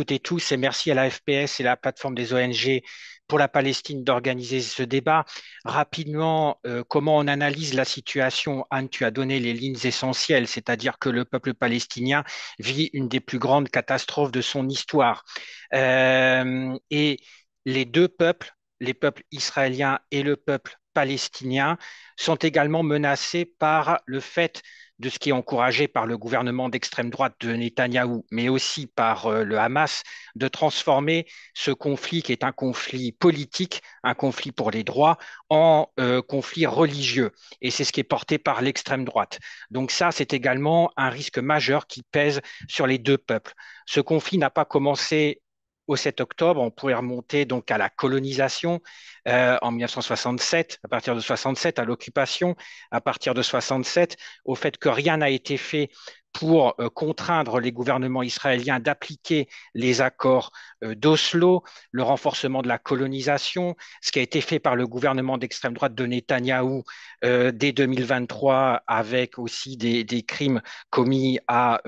toutes et tous, et merci à la FPS et la plateforme des ONG pour la Palestine d'organiser ce débat. Rapidement, comment on analyse la situation? Anne, tu as donné les lignes essentielles, c'est-à-dire que le peuple palestinien vit une des plus grandes catastrophes de son histoire. Et les deux peuples, les peuples israéliens et le peuple palestinien, sont également menacés par le fait de ce qui est encouragé par le gouvernement d'extrême droite de Netanyahou, mais aussi par le Hamas, de transformer ce conflit, qui est un conflit politique, un conflit pour les droits, en conflit religieux. Et c'est ce qui est porté par l'extrême droite. Donc ça, c'est également un risque majeur qui pèse sur les deux peuples. Ce conflit n'a pas commencé au 7 octobre, on pourrait remonter donc à la colonisation en 1967, à partir de 67, à l'occupation, à partir de 67, au fait que rien n'a été fait pour contraindre les gouvernements israéliens d'appliquer les accords d'Oslo, le renforcement de la colonisation, ce qui a été fait par le gouvernement d'extrême droite de Netanyahou dès 2023, avec aussi des crimes commis à,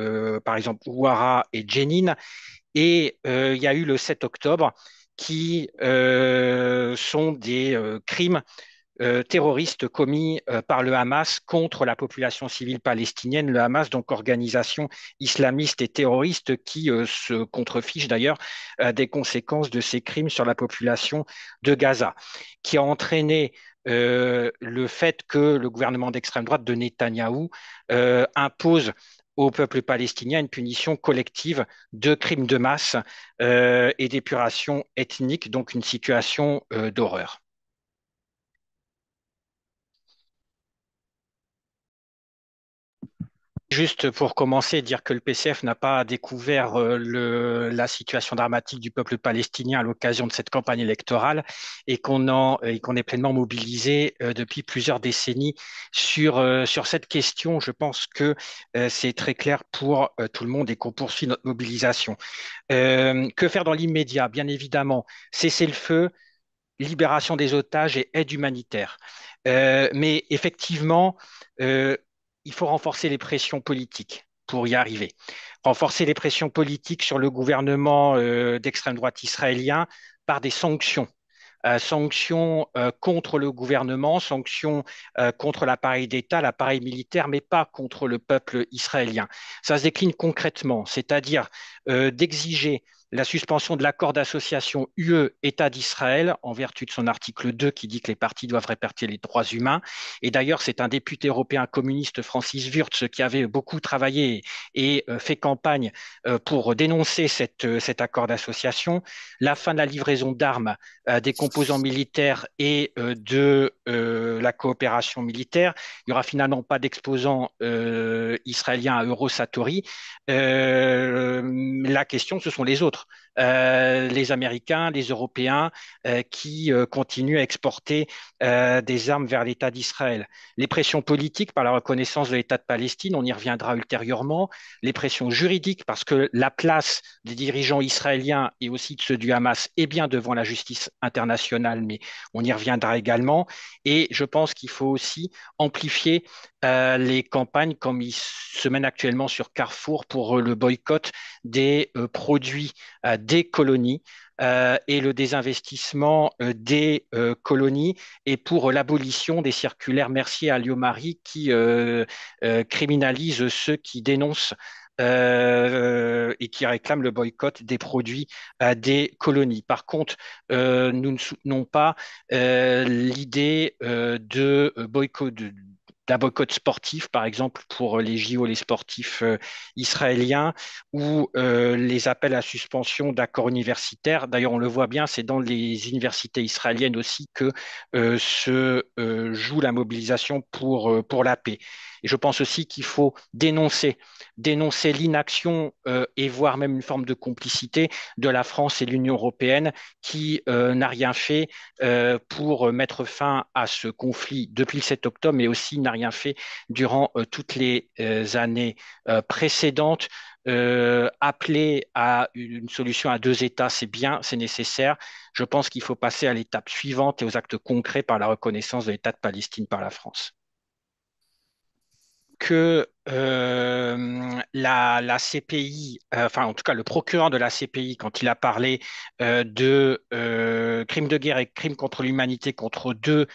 par exemple, Ouara et Jenin. Et il y a eu le 7 octobre qui sont des crimes terroristes commis par le Hamas contre la population civile palestinienne, le Hamas, donc organisation islamiste et terroriste qui se contrefiche d'ailleurs des conséquences de ces crimes sur la population de Gaza, qui a entraîné le fait que le gouvernement d'extrême droite de Netanyahou impose au peuple palestinien une punition collective de crimes de masse et d'épuration ethnique, donc une situation d'horreur. Juste pour commencer, dire que le PCF n'a pas découvert la situation dramatique du peuple palestinien à l'occasion de cette campagne électorale et qu'on est pleinement mobilisé depuis plusieurs décennies sur cette question. Je pense que c'est très clair pour tout le monde et qu'on poursuit notre mobilisation. Que faire dans l'immédiat? Bien évidemment, cesser le feu, libération des otages et aide humanitaire. Mais effectivement, il faut renforcer les pressions politiques pour y arriver. Renforcer les pressions politiques sur le gouvernement d'extrême droite israélien par des sanctions. Sanctions contre le gouvernement, sanctions contre l'appareil d'État, l'appareil militaire, mais pas contre le peuple israélien. Ça se décline concrètement, c'est-à-dire d'exiger la suspension de l'accord d'association UE-État d'Israël en vertu de son article 2 qui dit que les parties doivent respecter les droits humains. Et d'ailleurs, c'est un député européen communiste, Francis Wurtz, qui avait beaucoup travaillé et fait campagne pour dénoncer cet accord d'association. La fin de la livraison d'armes, des composants militaires et de la coopération militaire. Il n'y aura finalement pas d'exposants israéliens à Eurosatori. La question, ce sont les autres. Les Américains, les Européens qui continuent à exporter des armes vers l'État d'Israël. Les pressions politiques par la reconnaissance de l'État de Palestine, on y reviendra ultérieurement. Les pressions juridiques parce que la place des dirigeants israéliens et aussi de ceux du Hamas est bien devant la justice internationale, mais on y reviendra également. Et je pense qu'il faut aussi amplifier les campagnes comme ils se mènent actuellement sur Carrefour pour le boycott des produits des colonies et le désinvestissement des colonies et pour l'abolition des circulaires Mercier Alliot-Marie qui criminalisent ceux qui dénoncent et qui réclament le boycott des produits des colonies. Par contre, nous ne soutenons pas l'idée de boycott d'un boycott sportif, par exemple pour les JO, les sportifs israéliens, ou les appels à suspension d'accords universitaires. D'ailleurs, on le voit bien, c'est dans les universités israéliennes aussi que se joue la mobilisation pour la paix. Et je pense aussi qu'il faut dénoncer l'inaction et voire même une forme de complicité de la France et l'Union européenne qui n'a rien fait pour mettre fin à ce conflit depuis le 7 octobre, mais aussi n'a rien fait durant toutes les années précédentes. Appeler à une solution à deux États, c'est bien, c'est nécessaire. Je pense qu'il faut passer à l'étape suivante et aux actes concrets par la reconnaissance de l'État de Palestine par la France. que la CPI, enfin en tout cas le procureur de la CPI, quand il a parlé de crimes de guerre et crimes contre l'humanité contre deux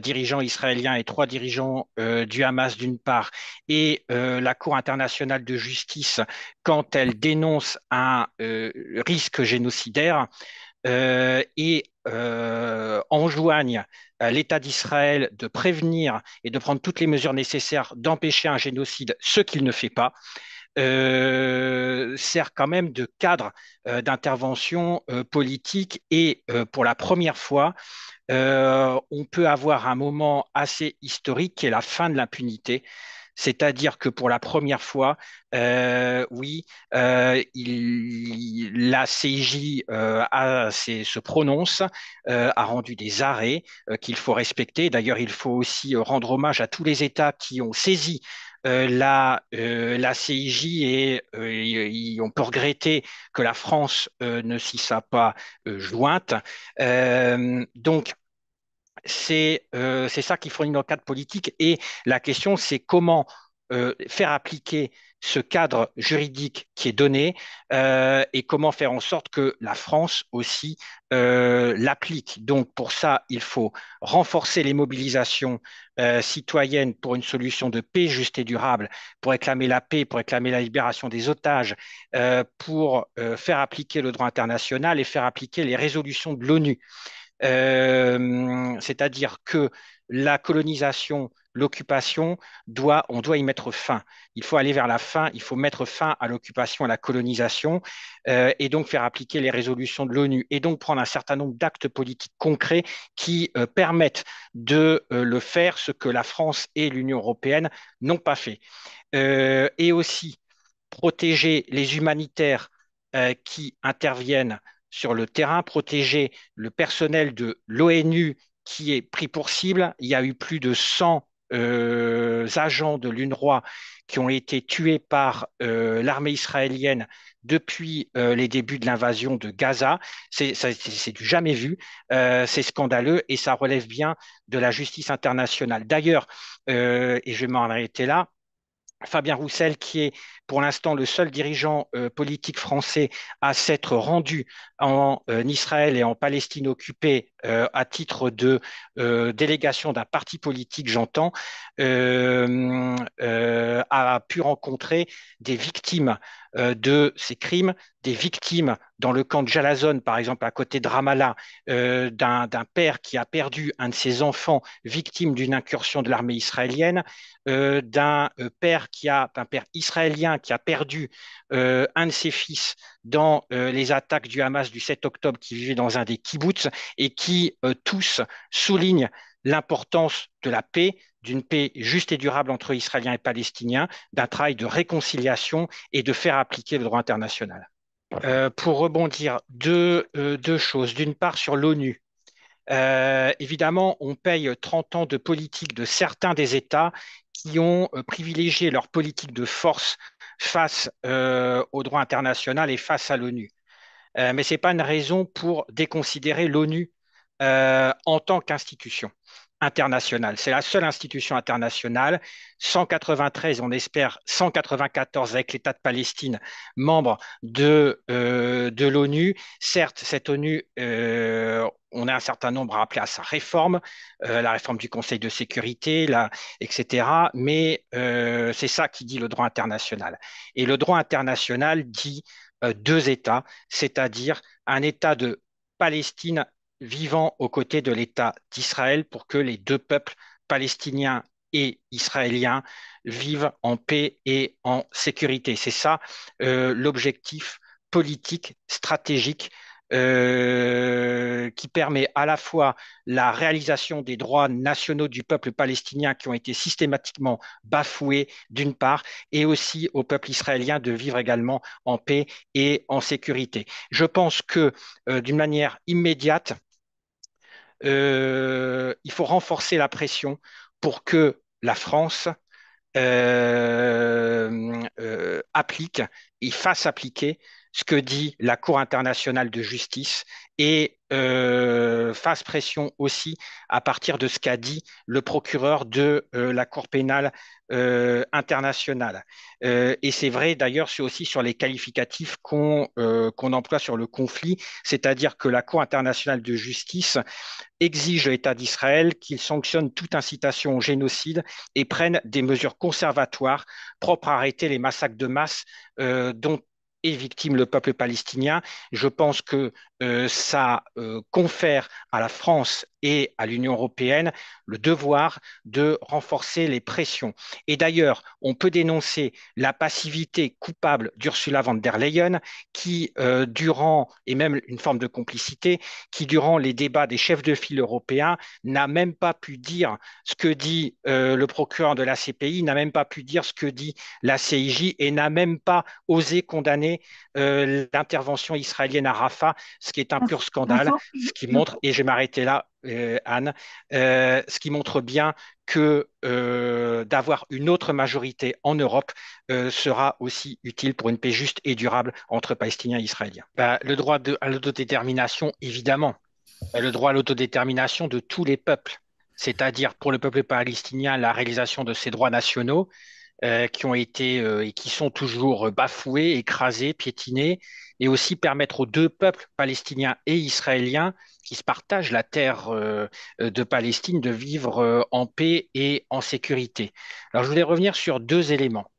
dirigeants israéliens et trois dirigeants du Hamas d'une part, et la Cour internationale de justice quand elle dénonce un risque génocidaire, et enjoignent l'État d'Israël de prévenir et de prendre toutes les mesures nécessaires d'empêcher un génocide, ce qu'il ne fait pas, sert quand même de cadre d'intervention politique. Et pour la première fois, on peut avoir un moment assez historique qui est la fin de l'impunité. C'est-à-dire que pour la première fois, la CIJ se prononce, a rendu des arrêts qu'il faut respecter. D'ailleurs, il faut aussi rendre hommage à tous les États qui ont saisi la CIJ et on peut regretter que la France ne s'y soit pas jointe. Donc, c'est ça qui fournit notre cadre politique, et la question c'est comment faire appliquer ce cadre juridique qui est donné et comment faire en sorte que la France aussi l'applique. Donc pour ça, il faut renforcer les mobilisations citoyennes pour une solution de paix juste et durable, pour réclamer la paix, pour réclamer la libération des otages, pour faire appliquer le droit international et faire appliquer les résolutions de l'ONU. C'est-à-dire que la colonisation, l'occupation, on doit y mettre fin. Il faut aller vers la fin, il faut mettre fin à l'occupation, à la colonisation, et donc faire appliquer les résolutions de l'ONU, et donc prendre un certain nombre d'actes politiques concrets qui permettent de le faire, ce que la France et l'Union européenne n'ont pas fait. Et aussi protéger les humanitaires qui interviennent sur le terrain, protéger le personnel de l'ONU qui est pris pour cible. Il y a eu plus de 100 agents de l'UNRWA qui ont été tués par l'armée israélienne depuis les débuts de l'invasion de Gaza. C'est du jamais vu, c'est scandaleux et ça relève bien de la justice internationale. D'ailleurs, et je vais m'en arrêter là, Fabien Roussel, qui est pour l'instant le seul dirigeant politique français à s'être rendu en Israël et en Palestine occupée à titre de délégation d'un parti politique, j'entends, a pu rencontrer des victimes de ces crimes, des victimes dans le camp de Jalazone, par exemple, à côté de Ramallah, d'un père qui a perdu un de ses enfants, victime d'une incursion de l'armée israélienne, d'un père israélien qui a perdu un de ses fils dans les attaques du Hamas du 7 octobre, qui vivait dans un des kibbutz, et qui tous soulignent l'importance de la paix, d'une paix juste et durable entre Israéliens et Palestiniens, d'un travail de réconciliation et de faire appliquer le droit international. Pour rebondir, deux choses. D'une part, sur l'ONU. Évidemment, on paye 30 ans de politique de certains des États qui ont privilégié leur politique de force face au droit international et face à l'ONU. Mais ce n'est pas une raison pour déconsidérer l'ONU en tant qu'institution internationale. C'est la seule institution internationale. 193, on espère 194 avec l'État de Palestine, membre de l'ONU. Certes, cette ONU, on a un certain nombre à appeler à sa réforme, la réforme du Conseil de sécurité, etc. Mais c'est ça qui dit le droit international. Et le droit international dit deux États, c'est-à-dire un État de Palestine vivant aux côtés de l'État d'Israël pour que les deux peuples, palestiniens et israéliens, vivent en paix et en sécurité. C'est ça l'objectif politique, stratégique, qui permet à la fois la réalisation des droits nationaux du peuple palestinien qui ont été systématiquement bafoués d'une part, et aussi au peuple israélien de vivre également en paix et en sécurité. Je pense que d'une manière immédiate, il faut renforcer la pression pour que la France applique et fasse appliquer ce que dit la Cour internationale de justice et fasse pression aussi à partir de ce qu'a dit le procureur de la Cour pénale internationale. Et c'est vrai d'ailleurs, c'est aussi sur les qualificatifs qu'on emploie sur le conflit, c'est-à-dire que la Cour internationale de justice exige à l'État d'Israël qu'il sanctionne toute incitation au génocide et prenne des mesures conservatoires propres à arrêter les massacres de masse dont est victime le peuple palestinien. Je pense que ça confère à la France et à l'Union européenne le devoir de renforcer les pressions. Et d'ailleurs, on peut dénoncer la passivité coupable d'Ursula von der Leyen qui, et même une forme de complicité, qui durant les débats des chefs de file européens n'a même pas pu dire ce que dit le procureur de la CPI, n'a même pas pu dire ce que dit la CIJ et n'a même pas osé condamner l'intervention israélienne à Rafah, ce qui est un pur scandale, ce qui montre, et je vais m'arrêter là, Anne, ce qui montre bien que d'avoir une autre majorité en Europe sera aussi utile pour une paix juste et durable entre Palestiniens et Israéliens. Bah, le droit à l'autodétermination, évidemment, le droit à l'autodétermination de tous les peuples, c'est-à-dire pour le peuple palestinien, la réalisation de ses droits nationaux qui ont été et qui sont toujours bafoués, écrasés, piétinés, et aussi permettre aux deux peuples, palestiniens et israéliens, qui se partagent la terre de Palestine, de vivre en paix et en sécurité. Alors je voulais revenir sur deux éléments.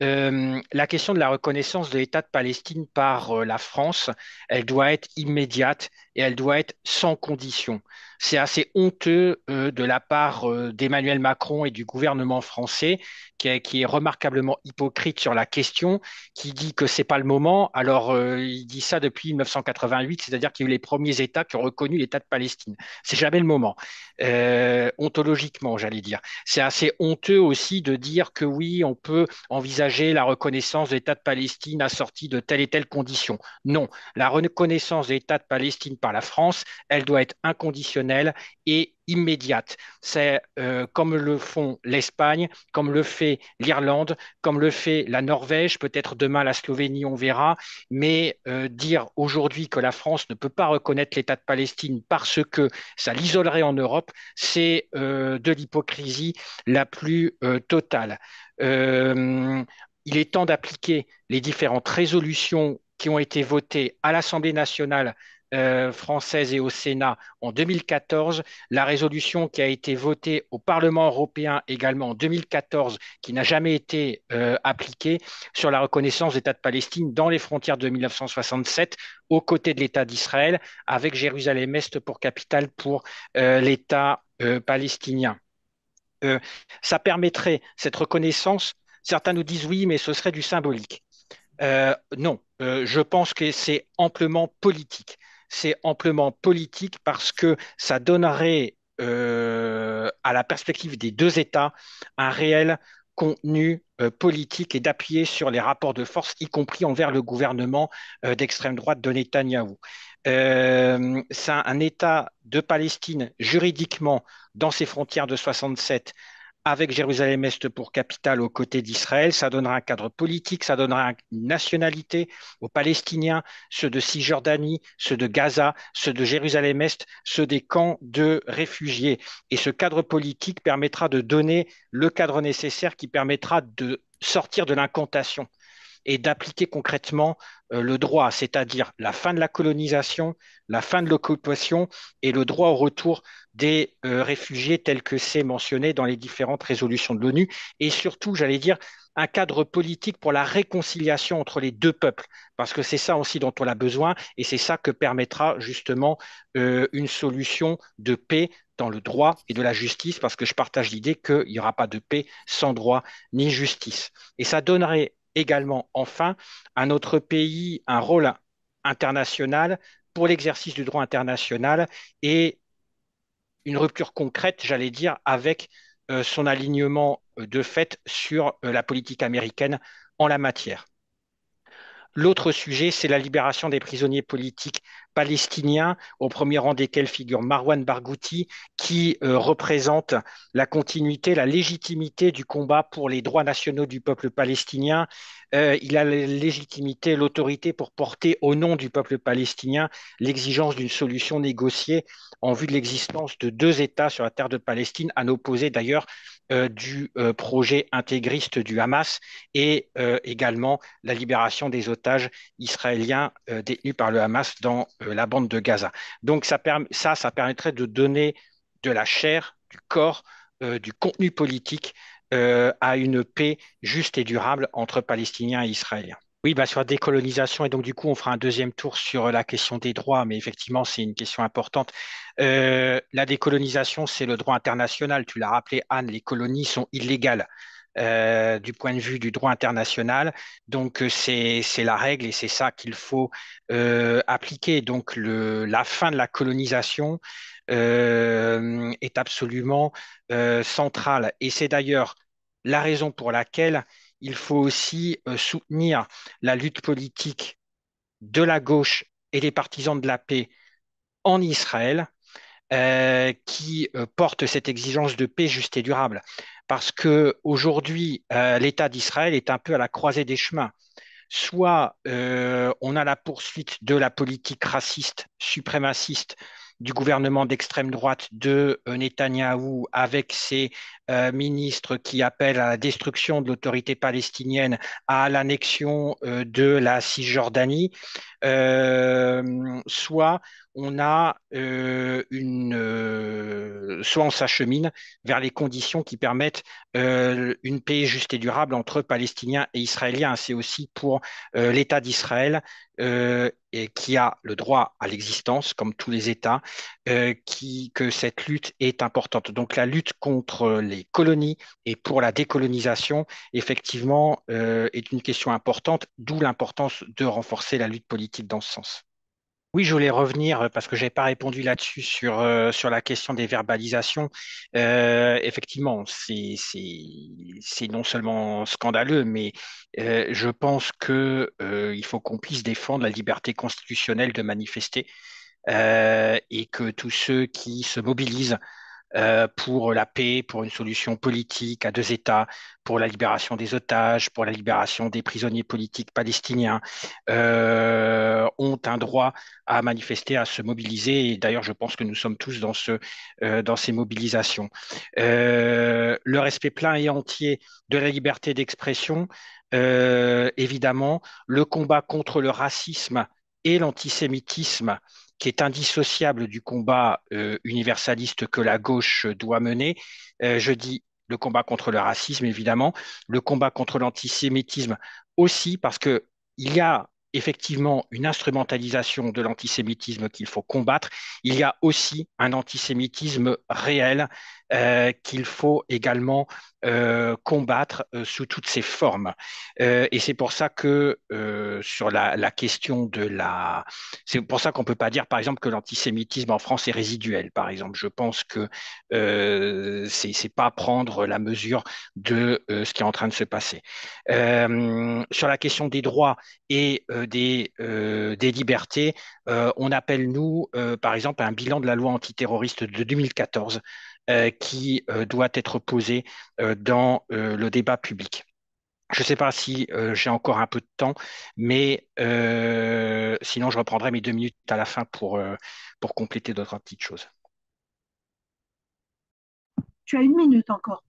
La question de la reconnaissance de l'État de Palestine par la France, elle doit être immédiate et elle doit être sans condition. C'est assez honteux de la part d'Emmanuel Macron et du gouvernement français qui est remarquablement hypocrite sur la question, qui dit que ce n'est pas le moment. Alors, il dit ça depuis 1988, c'est-à-dire qu'il y a eu les premiers États qui ont reconnu l'État de Palestine. C'est jamais le moment, ontologiquement, j'allais dire. C'est assez honteux aussi de dire que oui, on peut envisager la reconnaissance de l'État de Palestine assortie de telle et telle condition. Non, la reconnaissance de l'État de Palestine par la France, elle doit être inconditionnelle et immédiate. C'est comme le font l'Espagne, comme le fait l'Irlande, comme le fait la Norvège, peut-être demain la Slovénie, on verra, mais dire aujourd'hui que la France ne peut pas reconnaître l'État de Palestine parce que ça l'isolerait en Europe, c'est de l'hypocrisie la plus totale. Il est temps d'appliquer les différentes résolutions qui ont été votées à l'Assemblée nationale française et au Sénat en 2014, la résolution qui a été votée au Parlement européen également en 2014, qui n'a jamais été appliquée sur la reconnaissance de l'État de Palestine dans les frontières de 1967, aux côtés de l'État d'Israël, avec Jérusalem-Est pour capitale pour l'État palestinien. Ça permettrait cette reconnaissance. Certains nous disent oui, mais ce serait du symbolique. Non, je pense que c'est amplement politique. C'est amplement politique parce que ça donnerait à la perspective des deux États un réel contenu politique et d'appuyer sur les rapports de force, y compris envers le gouvernement d'extrême droite de Netanyahou. C'est un État de Palestine juridiquement dans ses frontières de 67, avec Jérusalem-Est pour capitale aux côtés d'Israël, ça donnera un cadre politique, ça donnera une nationalité aux Palestiniens, ceux de Cisjordanie, ceux de Gaza, ceux de Jérusalem-Est, ceux des camps de réfugiés. Et ce cadre politique permettra de donner le cadre nécessaire qui permettra de sortir de l'incantation et d'appliquer concrètement le droit, c'est-à-dire la fin de la colonisation, la fin de l'occupation et le droit au retour des réfugiés tel que c'est mentionné dans les différentes résolutions de l'ONU et surtout, j'allais dire, un cadre politique pour la réconciliation entre les deux peuples parce que c'est ça aussi dont on a besoin et c'est ça que permettra justement une solution de paix dans le droit et de la justice parce que je partage l'idée qu'il n'y aura pas de paix sans droit ni justice. Et ça donnerait également, enfin, à notre pays un rôle international pour l'exercice du droit international et une rupture concrète, j'allais dire, avec son alignement de fait sur la politique américaine en la matière. L'autre sujet, c'est la libération des prisonniers politiques palestiniens, au premier rang desquels figure Marwan Barghouti, qui représente la continuité, la légitimité du combat pour les droits nationaux du peuple palestinien. Il a la légitimité, l'autorité pour porter au nom du peuple palestinien l'exigence d'une solution négociée en vue de l'existence de deux États sur la terre de Palestine, à l'opposé d'ailleurs du projet intégriste du Hamas, et également la libération des otages israéliens détenus par le Hamas dans la bande de Gaza. Donc ça permettrait de donner de la chair, du corps, du contenu politique à une paix juste et durable entre Palestiniens et Israéliens. Oui, sur la décolonisation, et donc du coup on fera un deuxième tour sur la question des droits, mais effectivement c'est une question importante. La décolonisation, c'est le droit international, tu l'as rappelé Anne, les colonies sont illégales du point de vue du droit international, donc c'est la règle et c'est ça qu'il faut appliquer. Donc la fin de la colonisation est absolument centrale, et c'est d'ailleurs la raison pour laquelle il faut aussi soutenir la lutte politique de la gauche et des partisans de la paix en Israël, qui portent cette exigence de paix juste et durable. Parce qu'aujourd'hui, l'État d'Israël est un peu à la croisée des chemins. Soit on a la poursuite de la politique raciste, suprémaciste, du gouvernement d'extrême droite de Netanyahou, avec ses ministres qui appellent à la destruction de l'autorité palestinienne, à l'annexion de la Cisjordanie, soit on s'achemine vers les conditions qui permettent une paix juste et durable entre Palestiniens et Israéliens. C'est aussi pour l'État d'Israël, et qui a le droit à l'existence, comme tous les États, que cette lutte est importante. Donc la lutte contre les colonies et pour la décolonisation, effectivement, est une question importante, d'où l'importance de renforcer la lutte politique dans ce sens. Oui, je voulais revenir, parce que je n'avais pas répondu là-dessus, sur la question des verbalisations. Effectivement, c'est non seulement scandaleux, mais je pense qu'il faut qu'on puisse défendre la liberté constitutionnelle de manifester, et que tous ceux qui se mobilisent pour la paix, pour une solution politique à deux États, pour la libération des otages, pour la libération des prisonniers politiques palestiniens, ont un droit à manifester, à se mobiliser. Et d'ailleurs, je pense que nous sommes tous dans ces mobilisations. Le respect plein et entier de la liberté d'expression, évidemment, le combat contre le racisme et l'antisémitisme, qui est indissociable du combat universaliste que la gauche doit mener. Je dis le combat contre le racisme, évidemment, le combat contre l'antisémitisme aussi, parce qu'il y a effectivement une instrumentalisation de l'antisémitisme qu'il faut combattre. Il y a aussi un antisémitisme réel qu'il faut également combattre sous toutes ses formes. Et c'est pour ça que sur la question de la... C'est pour ça qu'on ne peut pas dire, par exemple, que l'antisémitisme en France est résiduel, par exemple. Je pense que c'est pas prendre la mesure de ce qui est en train de se passer. Sur la question des droits et des libertés, on appelle, nous, par exemple, à un bilan de la loi antiterroriste de 2014, qui doit être posé dans le débat public. Je ne sais pas si j'ai encore un peu de temps, mais sinon je reprendrai mes 2 minutes à la fin pour compléter d'autres petites choses. Tu as 1 minute encore.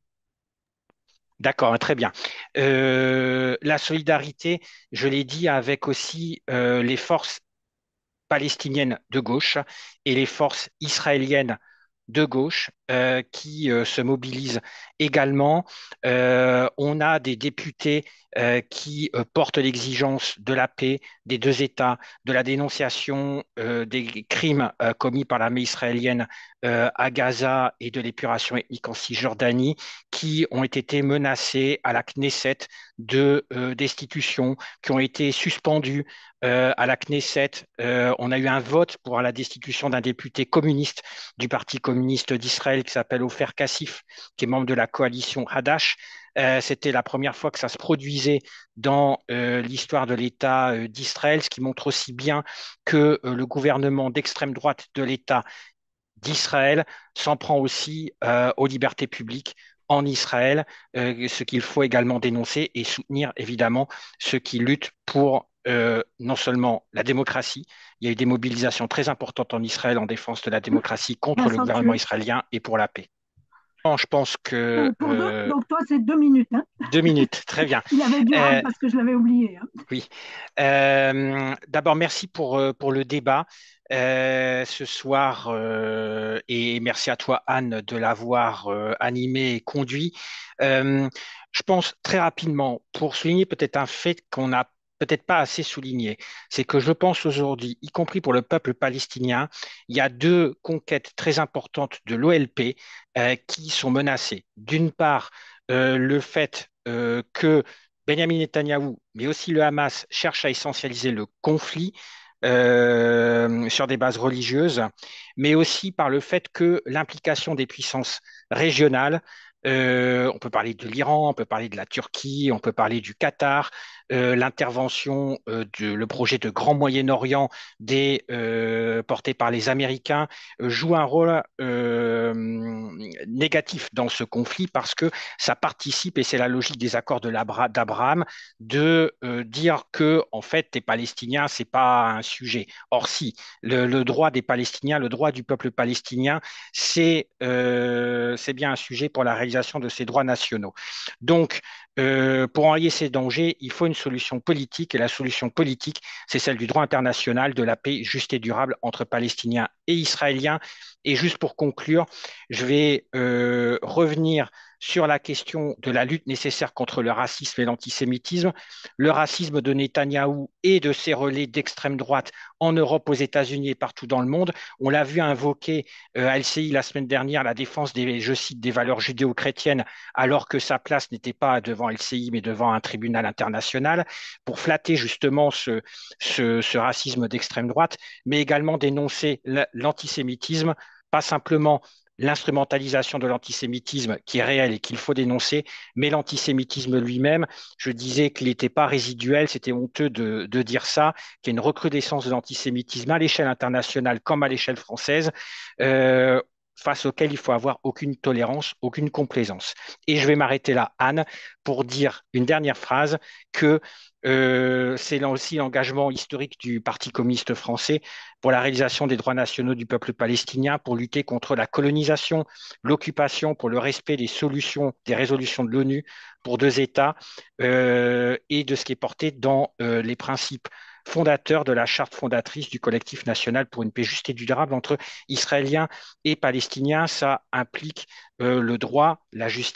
D'accord, très bien. La solidarité, je l'ai dit, avec aussi les forces palestiniennes de gauche et les forces israéliennes de gauche qui se mobilisent également. On a des députés qui portent l'exigence de la paix des deux États, de la dénonciation des crimes commis par l'armée israélienne à Gaza et de l'épuration ethnique en Cisjordanie, qui ont été menacés à la Knesset de destitution, qui ont été suspendus à la Knesset. On a eu un vote pour la destitution d'un député communiste du Parti communiste d'Israël qui s'appelle Ofer Kassif, qui est membre de la coalition Hadash, C'était la première fois que ça se produisait dans l'histoire de l'État d'Israël, ce qui montre aussi bien que le gouvernement d'extrême droite de l'État d'Israël s'en prend aussi aux libertés publiques en Israël, ce qu'il faut également dénoncer et soutenir évidemment ceux qui luttent pour non seulement la démocratie. Il y a eu des mobilisations très importantes en Israël en défense de la démocratie contre le gouvernement israélien et pour la paix. Je pense que… Donc toi, c'est 2 minutes. Hein, 2 minutes, très bien. Il avait du mal parce que je l'avais oublié. Hein. Oui. D'abord, merci pour le débat ce soir et merci à toi, Anne, de l'avoir animé et conduit. Je pense très rapidement, pour souligner peut-être un fait qu'on n'a peut-être pas assez souligné, c'est que je pense aujourd'hui, y compris pour le peuple palestinien, il y a 2 conquêtes très importantes de l'OLP qui sont menacées. D'une part, le fait que Benjamin Netanyahou, mais aussi le Hamas, cherche à essentialiser le conflit sur des bases religieuses, mais aussi par le fait que l'implication des puissances régionales, on peut parler de l'Iran, on peut parler de la Turquie, on peut parler du Qatar, l'intervention le projet de Grand Moyen-Orient porté par les Américains joue un rôle négatif dans ce conflit parce que ça participe, et c'est la logique des accords d'Abraham, de dire que en fait les Palestiniens, c'est pas un sujet. Or si, le droit des Palestiniens, le droit du peuple palestinien, c'est bien un sujet pour la réalisation de ses droits nationaux. Donc, pour enrayer ces dangers, il faut une solution politique, et la solution politique, c'est celle du droit international, de la paix juste et durable entre Palestiniens et Israéliens. Et juste pour conclure, je vais revenir sur la question de la lutte nécessaire contre le racisme et l'antisémitisme. Le racisme de Netanyahou et de ses relais d'extrême droite en Europe, aux États-Unis et partout dans le monde. On l'a vu invoquer à LCI la semaine dernière la défense des, je cite, des valeurs judéo-chrétiennes, alors que sa place n'était pas devant LCI mais devant un tribunal international, pour flatter justement ce racisme d'extrême droite, mais également dénoncer l'antisémitisme, pas simplement l'instrumentalisation de l'antisémitisme qui est réelle et qu'il faut dénoncer, mais l'antisémitisme lui-même. Je disais qu'il n'était pas résiduel, c'était honteux de dire ça, qu'il y a une recrudescence de l'antisémitisme à l'échelle internationale comme à l'échelle française, face auquel il faut avoir aucune tolérance, aucune complaisance. Et je vais m'arrêter là, Anne, pour dire une dernière phrase que c'est là aussi l'engagement historique du Parti communiste français pour la réalisation des droits nationaux du peuple palestinien, pour lutter contre la colonisation, l'occupation, pour le respect des résolutions de l'ONU pour 2 États et de ce qui est porté dans les principes fondateurs de la charte fondatrice du collectif national pour une paix juste et durable entre Israéliens et Palestiniens. Ça implique le droit, la justice.